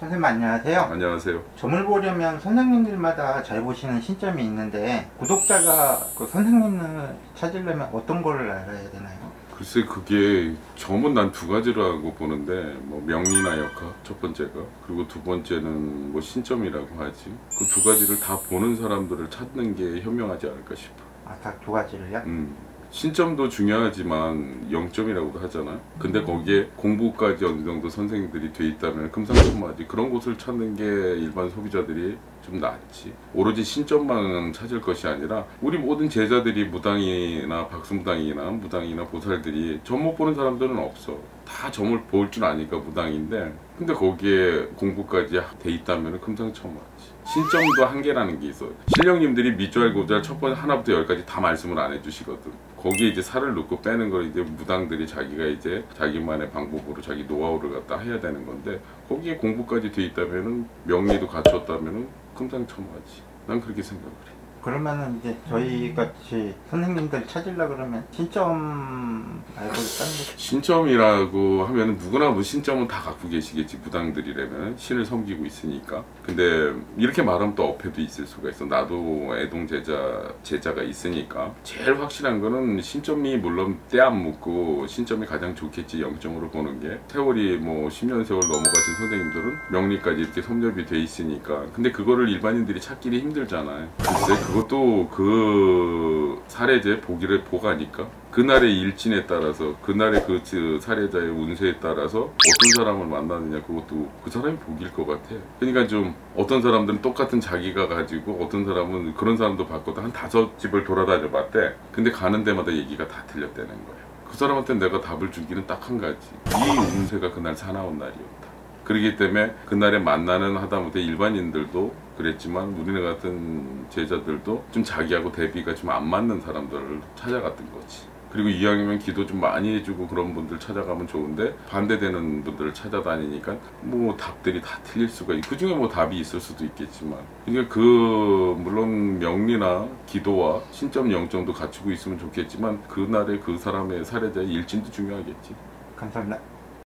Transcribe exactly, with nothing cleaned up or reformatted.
선생님 안녕하세요. 안녕하세요. 점을 보려면 선생님들마다 잘 보시는 시점이 있는데 구독자가 그 선생님을 찾으려면 어떤 걸 알아야 되나요? 글쎄, 그게 점은 난 두 가지라고 보는데, 뭐 명리나 역학 첫 번째가, 그리고 두 번째는 뭐 신점이라고 하지. 그 두 가지를 다 보는 사람들을 찾는 게 현명하지 않을까 싶어. 아, 다 두 가지를요? 음. 신점도 중요하지만 영점이라고도 하잖아요. 근데 거기에 공부까지 어느 정도 선생님들이 돼 있다면 금상첨화지. 그런 곳을 찾는 게 일반 소비자들이 좀 낫지. 오로지 신점만 찾을 것이 아니라 우리 모든 제자들이 무당이나 박수무당이나 무당이나 보살들이 점 못 보는 사람들은 없어. 다 점을 볼 줄 아니까 무당인데, 근데 거기에 공부까지 돼 있다면 금상첨화지. 신점도 한계라는 게 있어요. 신령님들이 밑줄 고잘 첫 번째 하나부터 열까지 다 말씀을 안 해주시거든. 거기에 이제 살을 넣고 빼는 걸 이제 무당들이 자기가 이제 자기만의 방법으로 자기 노하우를 갖다 해야 되는 건데, 거기에 공부까지 돼 있다면은 명리도 갖췄다면은 금상첨화지. 난 그렇게 생각을 해. 그러면은 이제 저희 같이 선생님들 찾으려 그러면 신점 말고 다른 거? 신점이라고 하면은 누구나 뭐 신점은 다 갖고 계시겠지. 무당들이라면 신을 섬기고 있으니까. 근데 이렇게 말하면 또 어폐도 있을 수가 있어. 나도 애동 제자 제자가 있으니까 제일 확실한 거는 신점이 물론 때 안 묻고 신점이 가장 좋겠지. 영점으로 보는 게 세월이 뭐 십 년 세월 넘어가신 선생님들은 명리까지 이렇게 섭렵이 돼 있으니까. 근데 그거를 일반인들이 찾기는 힘들잖아요. 글쎄, 그것도 그 사례제 보기를 보가니까 그날의 일진에 따라서 그날의 그 사례자의 운세에 따라서 어떤 사람을 만나느냐, 그것도 그 사람이 복일 것 같아. 그러니까 좀 어떤 사람들은 똑같은 자기가 가지고, 어떤 사람은 그런 사람도 봤거든. 한 다섯 집을 돌아다녀 봤대. 근데 가는 데마다 얘기가 다 틀렸다는 거야. 그 사람한테 내가 답을 주기는 딱 한 가지. 이 운세가 그날 사나운 날이었다. 그렇기 때문에 그날에 만나는 하다못해 일반인들도 그랬지만 우리네 같은 제자들도 좀 자기하고 대비가 좀 안 맞는 사람들을 찾아갔던 거지. 그리고 이왕이면 기도 좀 많이 해주고 그런 분들 찾아가면 좋은데, 반대되는 분들을 찾아다니니까 뭐 답들이 다 틀릴 수가 있고, 그 중에 뭐 답이 있을 수도 있겠지만, 그러니까 그 물론 명리나 기도와 신점 영점도 갖추고 있으면 좋겠지만 그날의 그 사람의 사례자의 일진도 중요하겠지. 감사합니다.